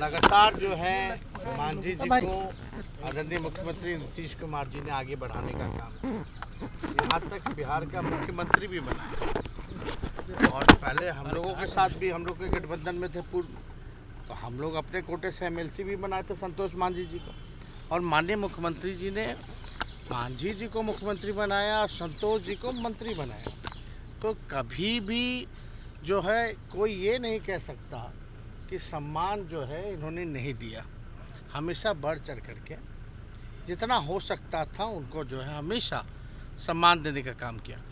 लगातार जो है मांझी जी को आदरणीय मुख्यमंत्री नीतीश कुमार जी ने आगे बढ़ाने का काम, यहाँ तक बिहार का मुख्यमंत्री भी बना। और पहले हम लोगों के साथ भी, हम लोग के गठबंधन में थे पूर्व, तो हम लोग अपने कोटे से एमएलसी भी बनाए थे संतोष मांझी जी को, और माननीय मुख्यमंत्री जी ने मांझी जी को मुख्यमंत्री बनाया और संतोष जी को मंत्री बनाया। तो कभी भी जो है कोई ये नहीं कह सकता कि सम्मान जो है इन्होंने नहीं दिया। हमेशा बढ़ चढ़ करके जितना हो सकता था उनको जो है हमेशा सम्मान देने का काम किया।